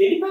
Mr.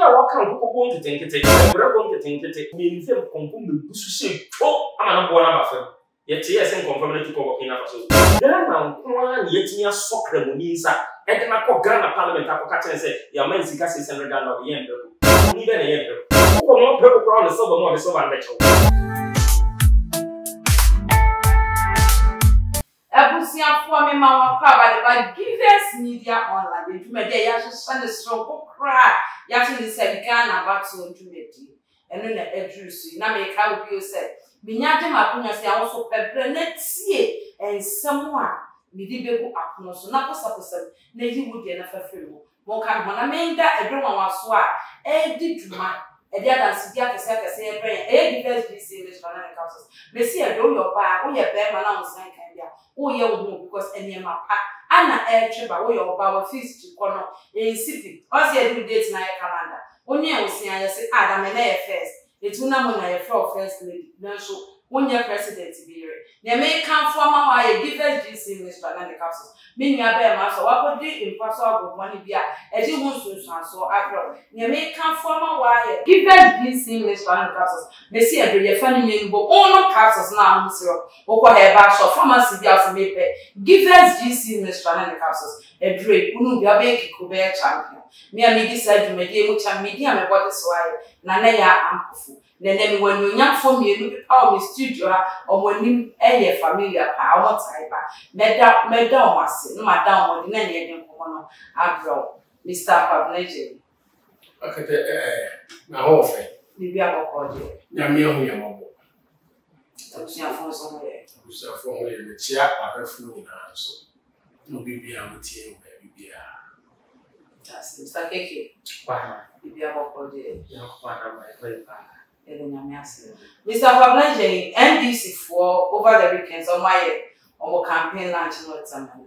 Fablanje, NDC for over the weekends on my campaign lunch not some money.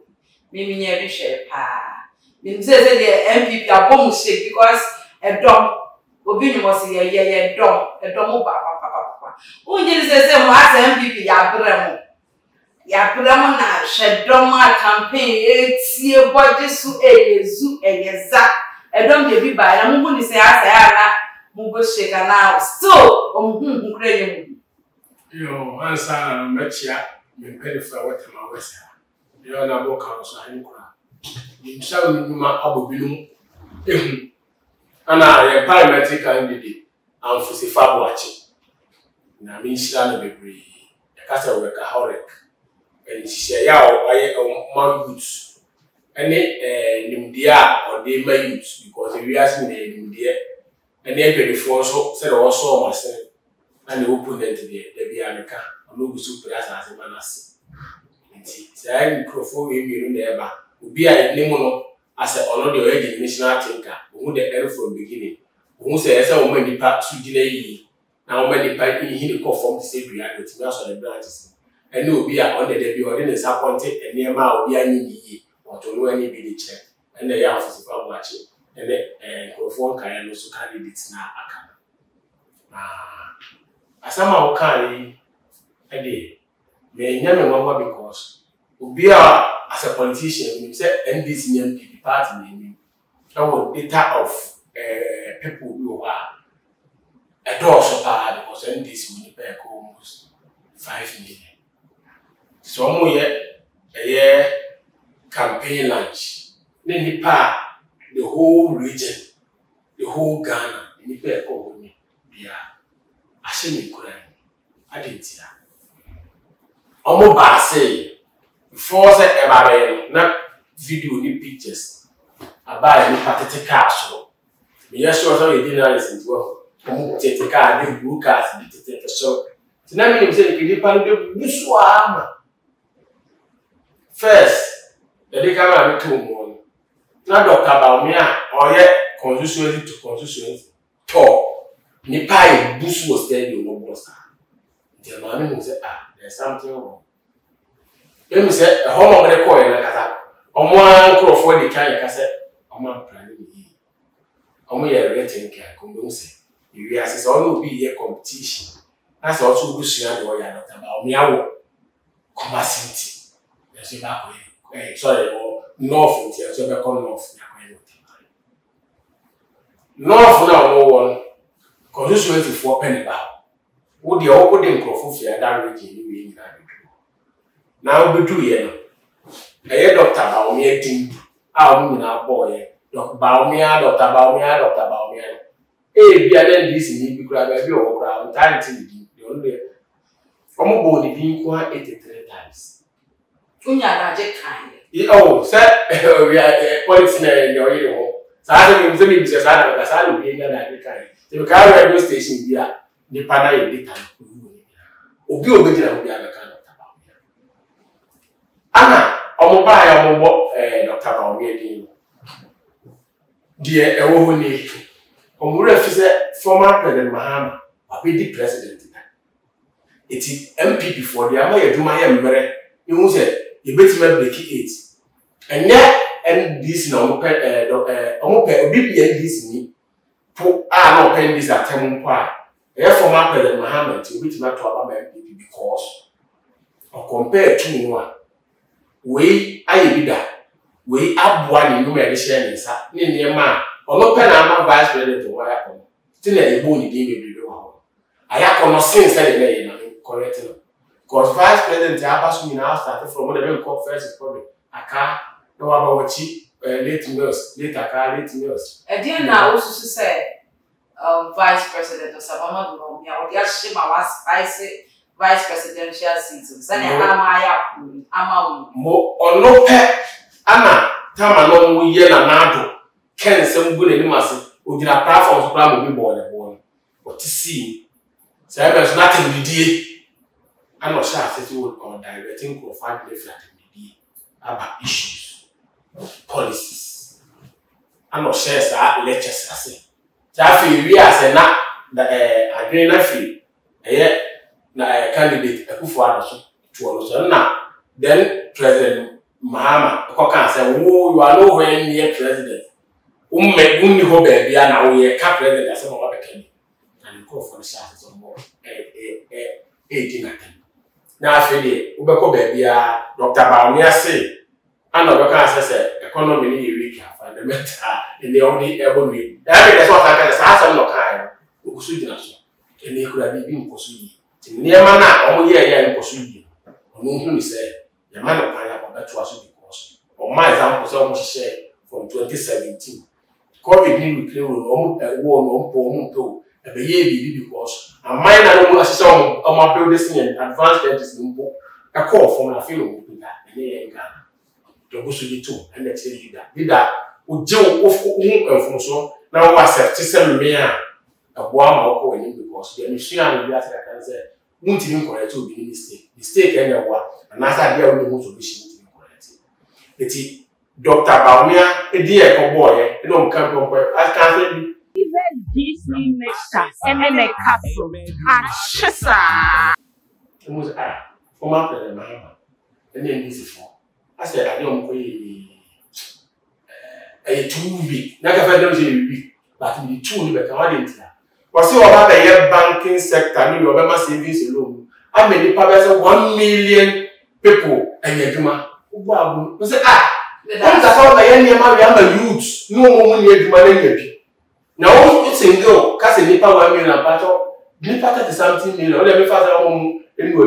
Maybe every share pa. Maybe the MPP are bomb shake because a dumb Obin was here, yeah, dumb, a dumb papa. Who did the same as MPP Yabramo? Yabramo now shed dumb my campaign, 8 year bodies who a zoo and yes, a dumb baby by a moon is a Mugo shake and now still on whom Ukraine. You answer and met ya, you pay for what my west. The other book house and crap. You shall be my abu bilum. And I am parametric candidate and for the fab watching. Now, mean, she done a baby, a castle worker, Horek, and she say, Yao, I am man goods. And they named the or they may use because if you ask me, they named the and the MP4 so said also my son, and the open it to the Bianca, and no super as a manas. And see, I microphone in the ever would be a nemono as a honorary original thinker, who the air from beginning, who says how many parts to delay, how many parts in the conform to save reality, not on the branches. And you will be on the debut or in a disappointed and near my Bianni or to know any village, and they are for watching. And then Crawford can also carry this now. As I'm out carry a day, may never remember because we are as a politician, we said, and this name be part name. Our data of people who are a door so bad because NDC will pay almost 5 million. So, a year campaign lunch, then he paid. The whole region, the whole Ghana, in the pair of me, they are ashamed. I didn't hear. Almost by saying, before that, ever not video the pictures about the pathetic castle. Yes, you are dinner is in well. Take a car, you look at the take a shop. Tonight, you say, you didn't first, the day come out two more. Not about me, or yet constituency to constituency. Talk. Nipai, Bush was telling you no monster. The man who said, ah, there's something wrong. Then we said, a home of the coil and a cat. On one crow for the carrier cassette, on one planning. On we are renting care, convincing. You guys is all be a competition. That's also good. She and the way I know about me. I will come as city. There's a back way. Sorry, North, and the other corner of the North now, no one. Constituency to 4 penny now. Would the old them profit for that region? You mean that? Now we do here. A doctor, our meeting, our mina boy, doctor Baumia. Hey, we are then this in the crowd, every old crowd, time to the only. From a body being quite 83 times. Oh, sir, we are a policeman in your hero. So I think we just had a salary in the kind. The car radio station here, the Pana in the time. Obi will be able to have a kind of tobacco. Anna, I'll buy a mobile doctor on me. Dear Ewoni, Omura is a former President Mahama, a BD president. It is MP before the Amaya Dumaya. You said, you bet me break it. And yet, and this now, NDC, poor are not this at Temunqua. Therefore, my President Mohammed, which not to our MP because, or compare to one. We, I be that. We up one in numeration, sir, near man, or no pen, I'm vice president to wire on. Still, a bony demon below. I have no sense that they are correct. Because vice president, I pass me now started from whatever you call first is probably a car. No, I'm not cheap, late nurse, late nurse. And then I also said, Vice President of Sabama, or the Ashima was spicy vice presidential season. Sanamaya, Ama, Mo, or no pet, Anna, Tamalong, Yella, Nado, Ken, some good animals, who did a platform to be born at one. But to see, there was nothing we did. I'm not sure if it would or directing or find different about issues. Policies. I'm not sure that lectures are saying. So I feel we are saying that a greener field, a candidate, a Kufuor to also now. Then President Mahama, Kokan said, "Oh, you are nowhere near president. Umme hobe be an away cap president as a more can." And go for the chances of more 18. Now, I feel it, Ubekobe be a Dr. Baumia say. And the cancer economy weaker, fundamental, in the only ever way. That's what I can say. I'm not kind. And they could have been pursued. In near manner, oh, yeah, pursued. On whom said, the man of pineapple that was because of my example was almost shared from 2017. COVID didn't reclaim a warm home a baby because a minor almost saw on my building and advanced dentist book, a call from a fellow with that, and they ain't got. To go to the two and let's say you that. Did that? Would Joe of Fonso now was a system a warm because the machine and the cancer won't even correct to be mistake. Mistake anywhere, and as I dare no solution to correct it. Dr. Baumia, a dear cowboy, and don't come to I can't even DC makes and a capsule. Ah, it was I from after the Mahama, and then this is for. I said, I don't pay a 2 week. Not a very big, but in the 2 week, I didn't. But so about the banking sector, you remember savings alone. I made the public 1 million people and a drummer. Wow, I said, that's all my young man, youths, no woman, you man. Now, it's a girl, cast a nipper 1 million battle, nipper to 17 million, every father home. Say 20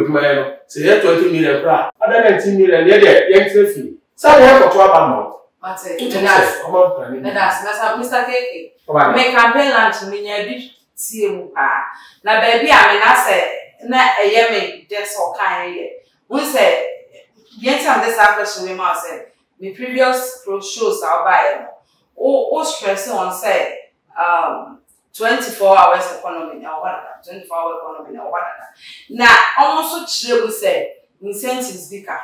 million, other than 10 million, young. So I have to about that's it. That's Mr. Keke. Make campaign lunch, you see now, baby, I mean, I say, that's all kind. We said, yes, and this happened to said, my previous shows are by all stress on say, 24 hours economy or whatever, 24 hour economy or whatever. Now, almost so true, we say incentives bigger.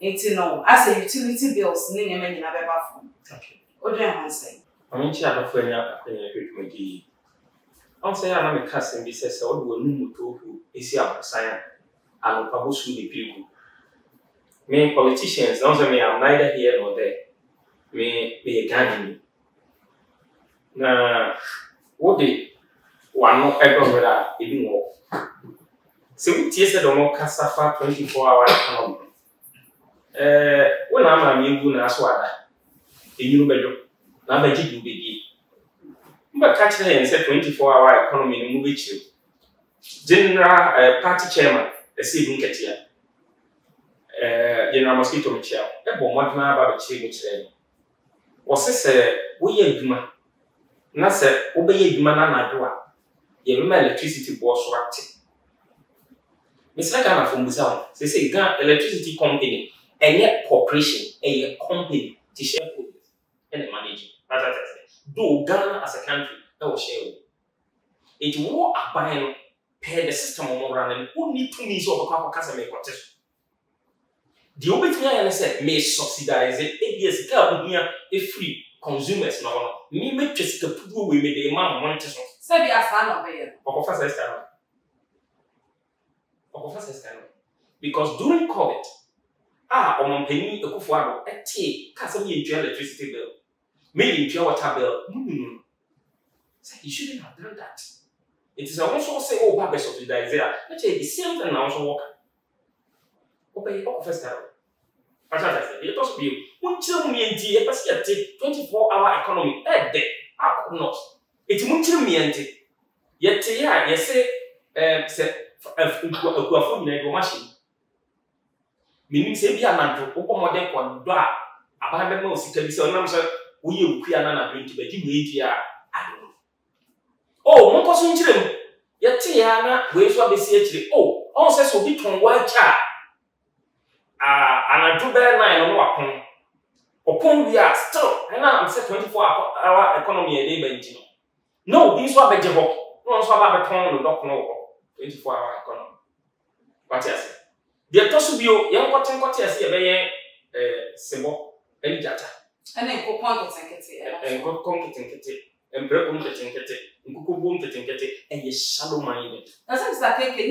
It's no, I say utility bills, name and in a better form. Okay. What do you want to say? I mean, she had a friend after a great day. I'm saying, I'm a cousin, he says, all the women who is here, sign, and publish with the people. Main politicians, don't say, I'm neither here nor there. May be a gang. Now, what they were not ever anymore. So we tasted the more cassava 24 hour economy. When I'm a new one as well, the new bedroom, I'm a jig will be. Mbatachile yense 24-hour economy ni mubi chile. General party chairman, esi bunketia. General Mosquito mchia. Ebo mwaduma baba chile mchile. Wasese uye iduma. Nase ubeye iduma na nadua. Yeluma electricity boss wakti. Mr. Kana Fumbuza, they say Ghana Electricity Company, and yet corporation, and yet company, to shareholders and the managing. That's what I said. Though Ghana as a country, that was shareholders. It will abide per the system of morality. Who need 2 minutes of a couple of customers? The obituary said, may subsidize it. ABS girl would be a free consumers. No, me make just the people we made the amount of money. So be a fan of it. Of course, because during COVID, Omampeni Ekufuado, a tea, Casimir enjoy electricity bill, maybe enjoy water bill. No. So he shouldn't have done that. It is also say, oh, Babes of the Isaiah, let's say the same thing now, also work. Okay, first time. That's what I said. It must be until me and tea, a person take 24-hour economy a day. I could not. It's until me and tea. Yet, yeah, yes, say. Meaning, say, be an open model on black. Abandon no secret, so no, sir. We queer nana drink to the GBA. Oh, one person, children. Yet, Tiana, where's what they say, oh, all says will be from white child. Ah, and I do better line on what upon we are still, and I'm set 24-hour economy a day, Benjamin. No, this was a job. No, so I have a pound of dock no. 24-hour economy. What else? The Tosubio, young cotton cotters, a very symbol, any data. And then compound and concatenated, and break concatenated, and cook boom catenated, and you shallow minded. That's what I think, it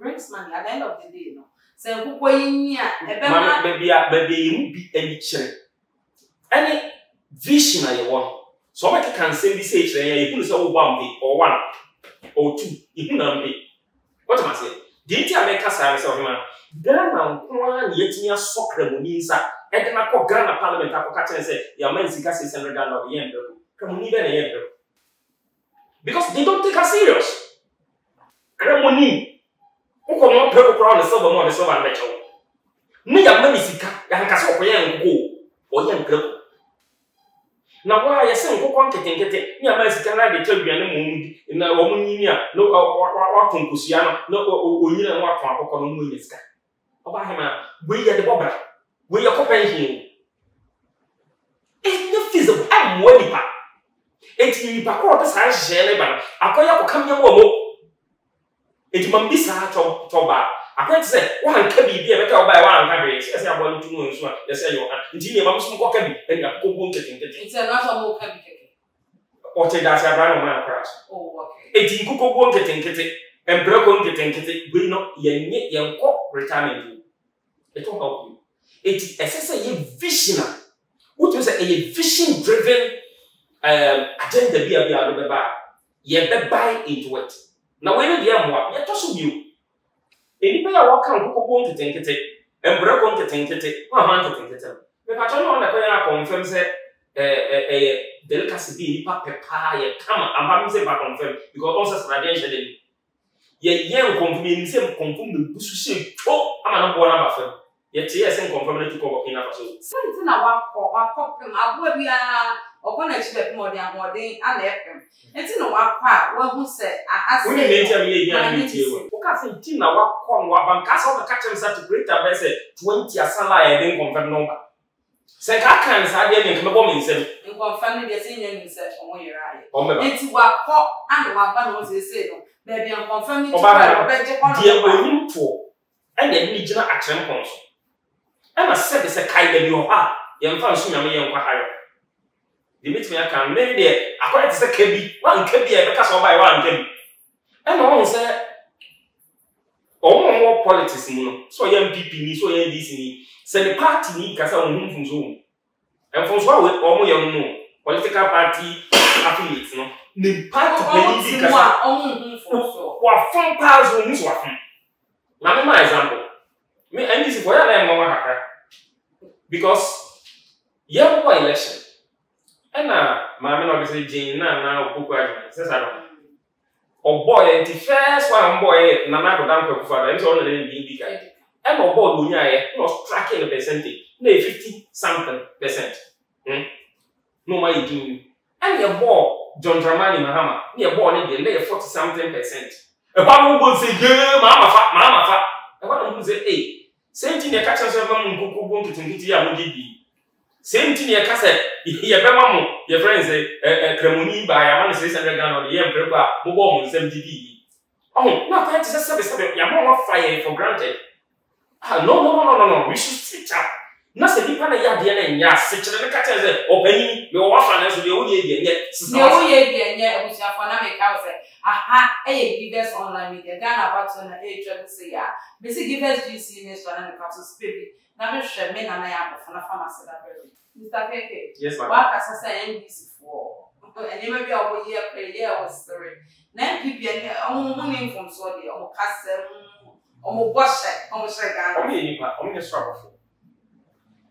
brings money at the end of the day. So, who way a baby, you be any chair. Any vision I want. So, I can send this age, and you put us all one. Or two, if you know me. What am I saying? Didn't I make a service of man? Ghana, yet near soccer, Munisa, and then I call Ghana Parliament up for and say, your man's $600 of the end, come even a end. Because they don't take us serious. Cremoni, who come on purple crown and silver money, silver and metal. Neither Munisika, Yankaso, and go, or young girl. Now, why are you saying, go on, getting it? Near Mexican, they tell you, and no or Concusiano, no, we didn't walk on Muniska. Obama, we are the Bobber, we are companion. It's not feasible, I'm worried. It's in Pacora's house, Jellyban. I call you come your woman. It's Mambisa Toba. I can't say, one can be a better by one average, as I want to know, so they say, you are smoke and you are complicated. It's another more complicated. Or take that around my crash. Oh, okay. It you go won't get in kitty, and broke on getting kitty will not yet young cop retirement you. It will help you. It is a visionary. What was a vision driven agenda be a bit bar? Yet buy into it. Now, when you are more, yet also you. Anybody walk and go on to think it, and break on to think it, or man to think it. If I turn on the prayer, confirm a delicacy be paper, come and say, but confirm, because also strategic. Yet, young convenience confirmed the bush, oh, I'm not born about them. Yet, yes, and confirmed to go in our soul. Something about our problem, I will be or connect more than one day, and left them. It's in our part, well, who said, I asked you. Tin our corn wab and castle the catchers at greater vessel 20 as salary and then confirm number. Say, I can't say, and confirming the senior himself on your eye. It's what pop and what was the same. Maybe I'm confirming the and then regional action council. I must say, it's a kind of your heart, young fancy, and young hire. The meeting I can make there, according to the KB, one KB, a castle by one KB. And no one said, more politics, so MPP, so NDC, so the party needs to own from zone. And from so with all young no political party affiliates, no, the party believes that own from past rooms were from. Now, my example, me NDC for that, because young election, Ena mama no say Jin na na oku ajo sesaro. Oboy the first one boy na na go down kwekufa na so no dey big guy. Ena oboy do nya ye no tracking the percentage. No 50-something%. No ma idin. And your ball John Dramani Mahama, your ball need dey lay 40-something%. E pa no go say ye mama fa. E pa no say eh same thing e catch us am nkuku go ntutu ya mo gidi. Same thing your cassette, your grandma, your friends, Cremoni by a man says, and the gun or the emperor, Mobom, MDD. Oh, not that is a service of your mama fire for granted. Ah, no, we should switch up. Nothing depend on your DNA, and yes, such a catcher, or penny, your orphan as the old year, yet. The old year, which are phonemic house. Aha, eh, give us online media, Ghana, but on the age of the sea. Missy give us GC, Miss Van and the Captain's baby. Now, Mr. Men and I am for a pharmacy. Mr. Keke, yes, ma'am. What has I said NDC for? And you may be over here, play here or story. Then people are moving from Saudi or Castle or Bosha, or Shagan. I'm in a struggle.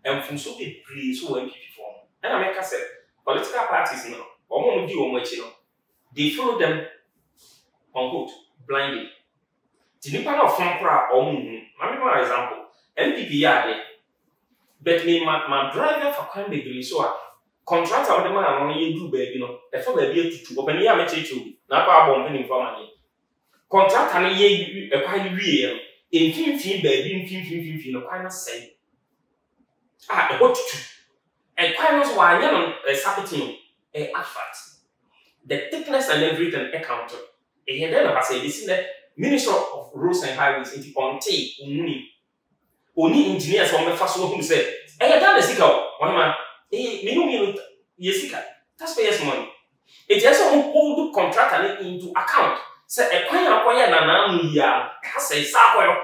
And from so big, please, who and people form. And I make a set. Political parties now, or one of you or much, you know, they follow them on good, blindly. The Nippon of Frankra or Moon, I remember an example. NPP are there. But me, my driver for crime degree, so I contract out the man I want you do, baby, you know. Therefore, baby, to open here, I may take you. Now, I won't pay for money. Contract and a year, a kind of year, in 15, baby, in 15, no, kind of say. Ah, what to do? And quite knows why I am a sabotage, a effort. The thickness and everything accounted. And then I say, this is the Minister of Roads and Highways in the Ponte, Umuni. Only engineers from the first one who said, I have done a sicker, one man, Yesika, taxpayers' money. It just all contract into account. Say, a coin acquired an amia, say, Sapoil.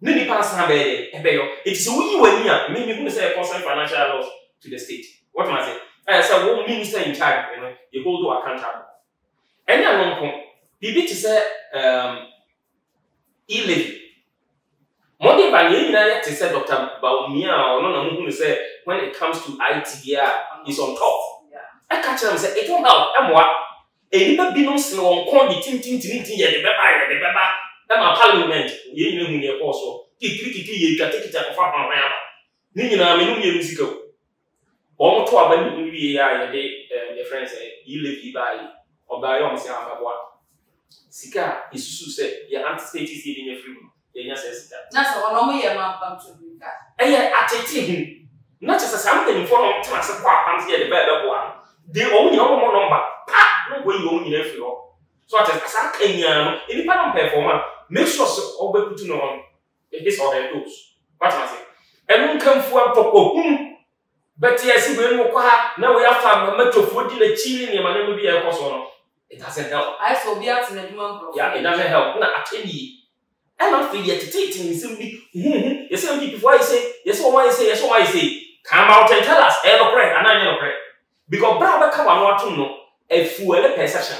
Many pass have a bail. It's we were near, maybe who say a constant financial loss to the state. What am I saying? I said, one minister in charge, you go to account. And then one point, people say, illegal. Monday by the to say Dr. Baumia or no who say when it comes to ITBR is on top. I catch them say it won't help. I'm what a little bit on slow on the tin yeah the baba that my parliament you know me also you can take it up for my musical or to abandon the friends you live by or by your Sika is so say your anti-state is in your freedom. That's a normal year, ma'am. And yet, I take him. Not just something in form of chance of what comes here, the better one. They only have one number. No way you only left you. So I just ask any panel performer, make sure all the people know his or her toes. What am I saying? And come for a pop. But yes, we will now we have found a metro food in a chilling, and I will be a person. It doesn't help. I shall be out in a human problem. Yeah, it doesn't help. Not at any. I'm not free yet to take things simply. You say, before I say, yes, why I say, come out and tell us, ever pray, and I never pray. Because brother come and want to know a fool perception.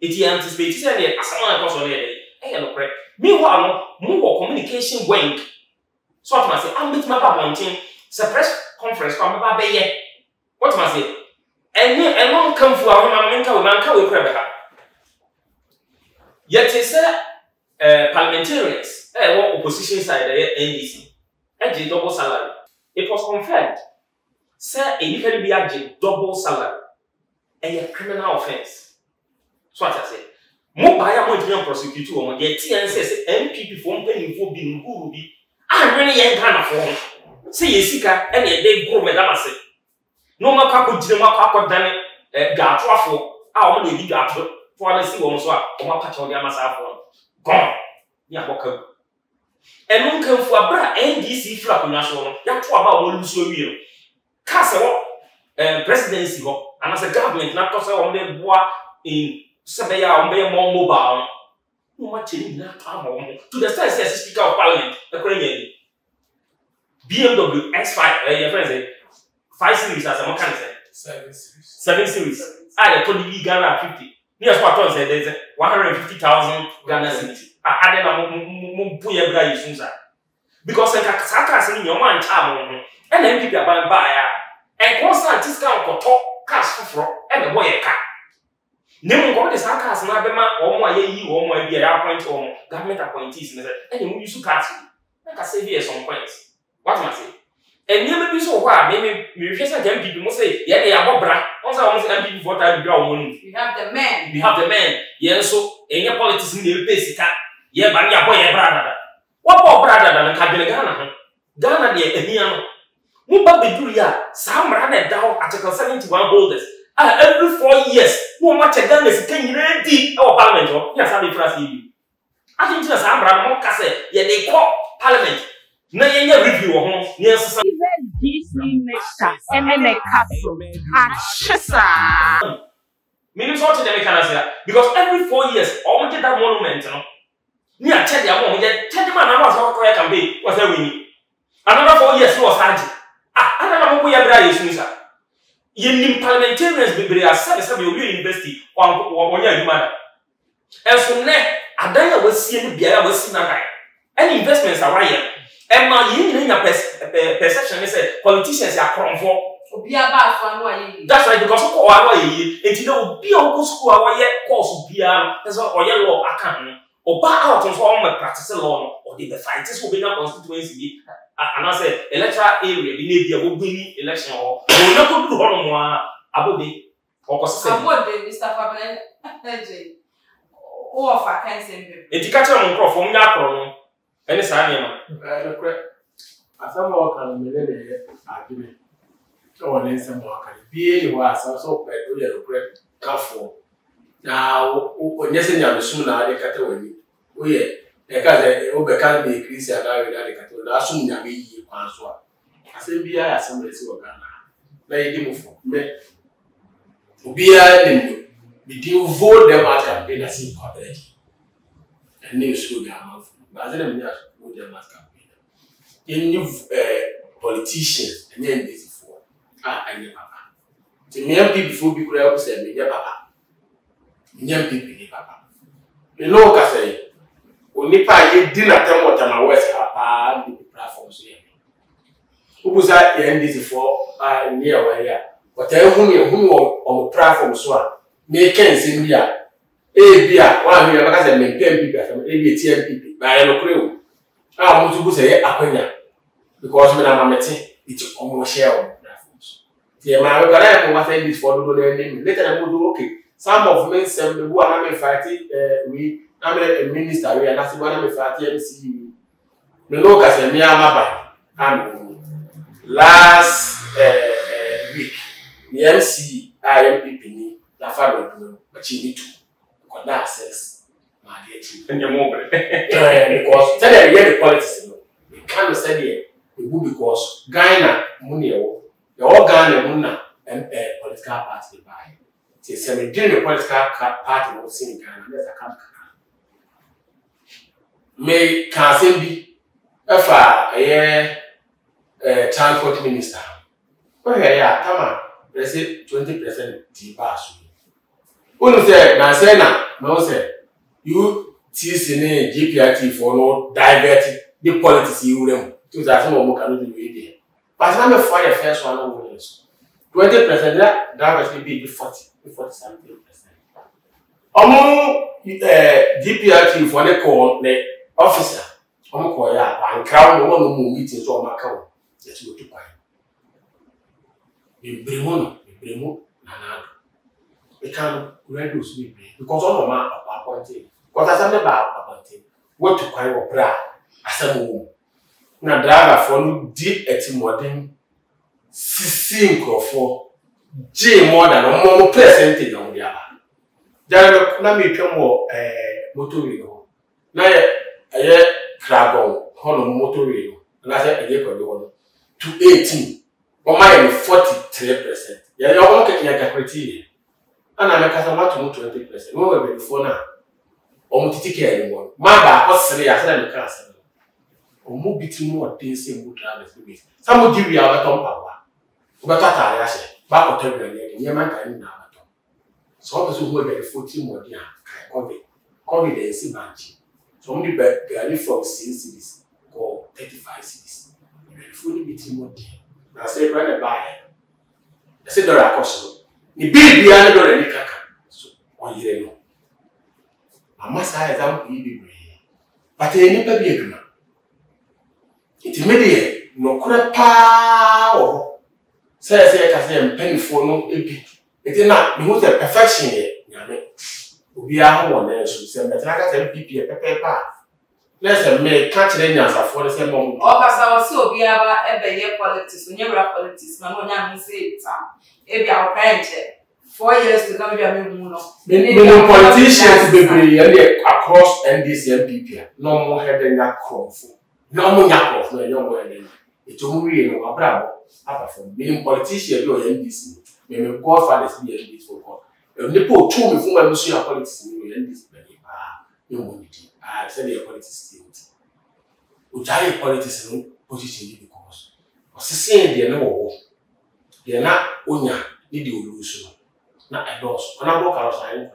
It's the anticipated and as someone across on the day, I never pray. Meanwhile, more communication wank. So what must I say? I'm with my papa on team, suppress conference from my baby. What must I say? And one come for our woman, we pray. Yet he said, parliamentarians, what opposition side, NDC, a double salary. It was confirmed. Sir, a different be double salary, a criminal offense. So what I say, more by a Nigerian prosecutor on the TNCS MPP form penny for being who will be. I'm really young kind of form. Say a seeker and a day go madam say. No more couple dinner than a gartruffle. I only did gartruffle for a single swap or my patch on the Amasa form. Gone. Yeah, what come? And one come for a bra NDC flap national. Yeah, two about one lose your wheel. Castle, presidency, and as a government, not because I want to bois in Sabaya on their more mobile. No much in that to the sense as Speaker of Parliament, the Korean BMW X5, your friends say, 5 series as a mechanic. 7 series. 7 series. I told you Ghana 50. Yes, what I said, there's 150,000 Ghana city. I had them Puya soon, sir. Because I can't in your mind, and then people buy and constant discount for talk, cars for and boy car. Name God is not cars, my or my ye, or my be appoint or government appointees, and you use to cars. I can say here some points. What am I saying? And never be so far, maybe we just people must say, yeah, they are bra. Also, almost empty what I do. We have the men. We have the men. Yes, so any politics in the basic car. Yeah, but your boy, brother. What more brother than Cabin Ghana? Ghana, the Eniano. Mubabi Duria, some rather down Article 71 holders. Every 4 years, who much a gun is king ready our parliament. Yes, I'll be trusting you. I think just I'm rather more cassette, yet they call parliament. No, you never review or home. Yes, even this minister and then a castle. Ah, Minnesota, the mechanism, because every 4 years, all get that monument. Near Teddy, I won't get Teddy Man, I was not correct and be was there winning. Another 4 years was handy. I don't know where Brian is, sir. You parliamentarians be brave, service of your real university or your mother. And so, I don't was seeing the I was seeing a guy. And investments are right. And my union perception is that politicians are crumb for. That's right, because of Hawaii, and you know, be on school, our yet course of PR, as or yellow, I can. Or back out of all my practice alone, or did the fighters will be in our constituency. And I said, electoral area, we need the winning election or not go to Honoma, Abode, or Costa. What did Mr. Fabian offer? Can't send him. It's a catcher on crop from that problem. And it's an animal. As I'm walking, I give it. So, when it's a walker, be you are so peculiar, crap, careful. Now, when you're saying you're soon, I get away. We can't be a Christian, I will add a cattle. That's soon, I mean, you answer. I said, be I somebody to Ghana. Lady move for me. Be I didn't do. You vote them out and pay the same part? And they should have. But I didn't vote them out campaign. In you politicians, and then this is for. I never. To me, people before people said, me, Papa. Me, people, Papa. You know, I say. Unipa ye din atem wotama west papa the platform so here. Ubuza ye NDC for near where here. But I who on platform so a make sense bia. E bia wan here baka say me PMP bia from e TMP ba ye lokrewo. Ah mo tubu say akwanya because me na mamete it on wo share on platforms. Ti e ma we gora e mo say this for do do name. Later I go do okay. Some of men say we are not fighting we I'm a minister, and that's what I'm a fatty MCU. Look as a mere mabba. Last week, the MC, I am PPN, the father, but she need to. Because that says, my dear, and your mobile. Because tell them, yeah, the politics. We can't study it. It will because Ghana, Munio, the all Ghana, Muna, and political party by. They say, we didn't the political party was in Ghana, that's a country. May Kansen be a transport minister. Okay, yeah, come on. They say 20% depass. Who said, Nansena, no, sir. You TCN GPRT for no diverting the politics you them to that some of cannot do it. But I'm a fire first one over this. 20% that must be 40 something %. Among GPRT for the call, the officer, and crown one of the meetings on Macau. Let's go to Pai. In Brimo, Nanado. We can reduce me because all of my appointed. Because I said about appointed. What to Pai or Bra as a woman. Now, driver for you deep at modern 16 or 4 J more than a more percentage on the other. There are more motorino. Now, I crab on motorino, and I said, I gave to 18, or my 43%. Yeah, you're all getting a criteria. And I'm a customer to 20%. No, we're before now. Or Mutiki anymore. Mother, what's the other castle? Or move between more things in good drivers. Some would give you our Tom Papa. But I said, Back or Terry, and your man can now. So also who are 14 more than COVID and see banking. So only barely from 6 cities or 35 cities. You are fully beating more than. I say, brother, buy. I said, there are costs. ni bibi yale dole ni kaka so onjire no amasa ya zamu bibi pate ni pa bieduna itimede no kura pa o se ka se mpenfo no ebi etina ni ho the perfection ye nyame obi aho wona so se metra ka se bibi pepe pa listen, me catch the news for the same moment. Oh, because I was so busy about every politics, when you were politics, man, when you say it, every our parents, 4 years to come, we are making money. Many politicians be brilliant across NDC and PP. No more head in that confusion. No more yapping. No more head in. It's only you know, bravo. Apart from many politicians, you are NDC. Many godfathers be NDC for God. And the poor too, if you want to see your politics, you are NDC. You money. I said your politics is your politics is position because they are not onya need the illusion. Now I don't. When I walk outside,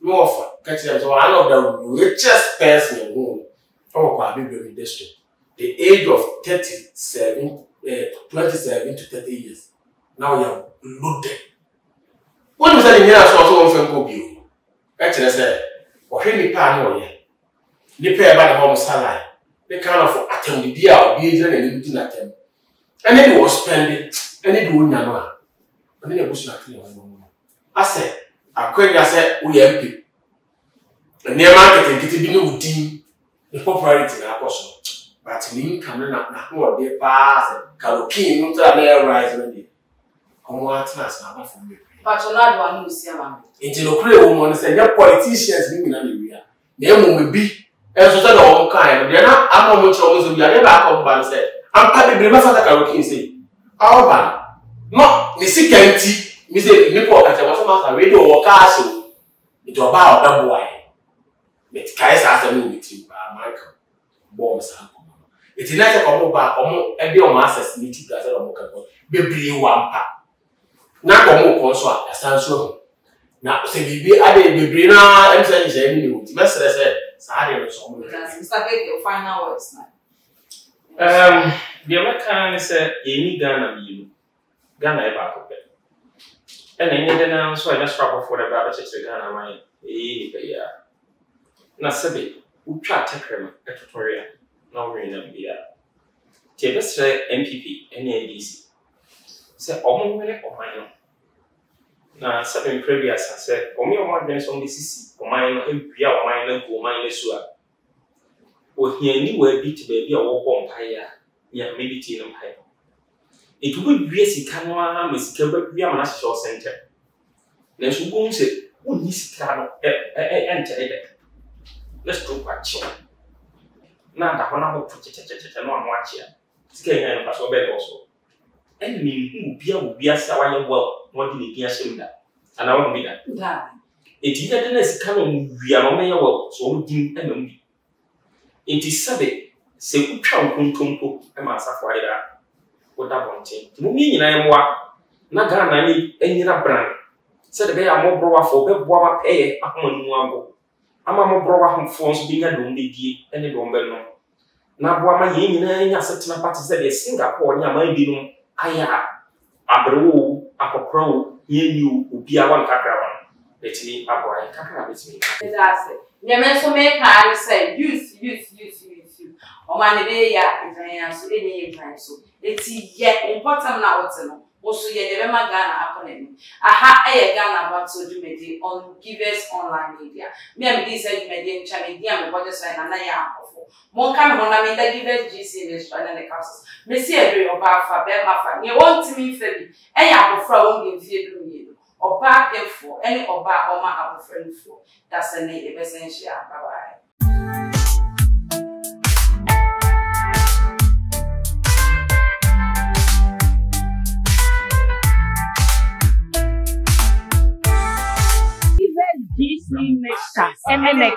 no offer. Catch them. So one of the richest person in the world. I work with the age of 27 to 30 years. Now you are loaded. What is that in here? Also, one friend go bill. Catch them. Say, or any paranoia. They pay about the home salary. They kind of attend the deal or be and limiting at them. And then they will spend it, and then they will not. And then they will not clean one. I said, I quit, I said, we MP. And their market and get a new team, the popularity in our portion. But we can not know their pass and Kaluki, not that they rise when they come out and ask now for me. But you're not one who see a man. It's a clear woman, and your politicians living in America. They will be. And so that all kind, they are not. I'm not much trouble. We are never out of said. I'm probably never that I can say. Our band, not the second tea. We say the people at the master radio or castle. It's about that boy. But Kaiser has a new meeting by Michael Bombs. It's a letter of Oba or your master's meeting that I don't know. Baby, one pack. Now, come on, so I stand so. Now, say, we are the Brina and Sanjay. Master said. Mr. Beg, your final words now. The American said, any Ghana view, Ghana ever open. And any other now, so I just travel for the barber church to Ghana, my year. Nasabi, who tried to take a tutorial, no reason be out. Tabus MPP, NDC. Say, oh, my own. Na certain previous I said, for me, one dance on the CC, or mine, Impia, or mine, or mine, Sua. Or here anywhere beat baby or walk on higher, yeah, maybe tea and higher. It would be a Sicanoa, Miss Kilbert, via Master Center. Then she won't say, would Miss Cano enter it? Let's go back here. Now, the one of the church and one watch here, scaring and pass over also. And me, who will be a Sawyer well. What did he assume that? And I won't be that. It is that unless Canon we are on your world, so dim and only. It is Sabbath, say, who can't control a master for that. What that one thing. Mummy and I am what? Nagana need any other brand. Said they are more broa for bed, wabba pay a common wambo. I'm a more broa home phones being a lonely gee and a bombello. Now, Wama yin and a certain parties that is Singapore, Yamadino, Aya, Abro. Apropos, you will be a one cacra one. Let me avoid cacra with me. That's it. Nemeso make I say, use. On my day, yeah, if I am so any time so. It's yet important now, also, yet the Rema Ghana upon him. I had a Ghana about so do me on Givers Online Media. Me and this medium channel, dear, what is an eye for. More come on, I mean, that Givers GC in the castles. Messi, every or Bafa, Belmafa, near one to me, Febby, and I will throw in Vietnam, or back and for any or back or my other friend for. That's a name essential. Bye bye. DC Mecca, and then a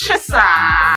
castle.